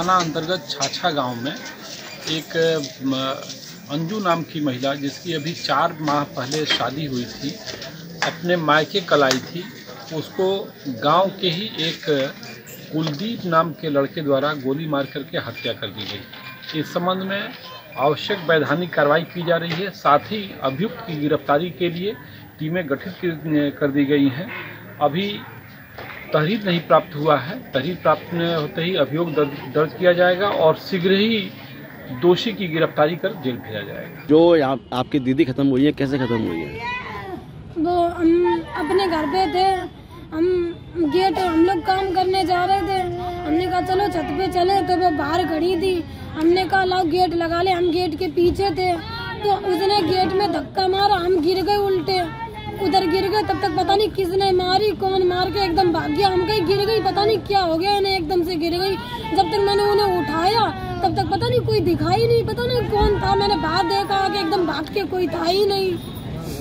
थाना अंतर्गत छाछा गांव में एक अंजू नाम की महिला, जिसकी अभी 4 माह पहले शादी हुई थी, अपने मायके कल आई थी। उसको गांव के ही एक कुलदीप नाम के लड़के द्वारा गोली मार करके हत्या कर दी गई। इस संबंध में आवश्यक वैधानिक कार्रवाई की जा रही है। साथ ही अभियुक्त की गिरफ्तारी के लिए टीमें गठित कर दी गई हैं। अभी तहरीर नहीं प्राप्त हुआ है। तहरीर प्राप्त होते ही अभियोग दर्ज किया जाएगा और शीघ्र ही दोषी की गिरफ्तारी कर जेल भेजा जाएगा। जो यहाँ आपकी दीदी खत्म हुई है, कैसे खत्म हुई है? वो हम अपने घर पे थे, हम लोग काम करने जा रहे थे। हमने कहा चलो छत पे चले, तो वो बाहर खड़ी थी। हमने कहा लाओ गेट लगा ले, हम गेट के पीछे थे। तो उसने गेट में धक्का मारा, हम गिर गए उल्टे, उधर गिर गए। तब तक पता नहीं किसने मारी, कौन मार के एकदम भाग गया। हम कहीं गिर गई, पता नहीं क्या हो गया, इन्हें एकदम से गिर गई। जब तक मैंने उन्हें उठाया तब तक पता नहीं कोई दिखाई नहीं, पता नहीं कौन था। मैंने बाहर देखा कि एकदम भाग के कोई था ही नहीं।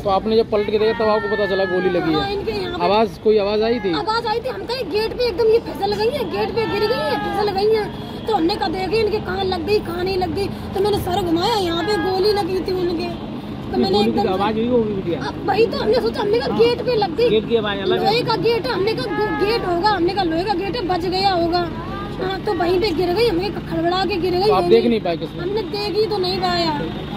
तो आपने जब पलट के देखा तब तो आपको पता चला गोली लगी है। इनके यहाँ आवाज आई थी, हम कहीं गेट पे एकदम ये फिसल गई है, गेट पे गिर गई है, फिसल गई है। तो हमने कहा देखे इनके कहाँ लग गई, कहाँ नहीं लग गई। तो मैंने सर घुमाया, यहाँ पे गोली लगी थी उनके। तो मैंने एकदम आवाज हुई होगी बिटिया, वही तो हमने सोचा, हमने कहा गेट पे लग गई, गेट की आवाज अलग है, लोहे का गेट है, हमने कहा गेट होगा, हमने कहा लोहे का गेट है, बच गया होगा। हाँ, तो वहीं पे गिर गई, हमें खड़बड़ा के गिर गई। आप देख नहीं पाए? हमने देखी तो नहीं पाया।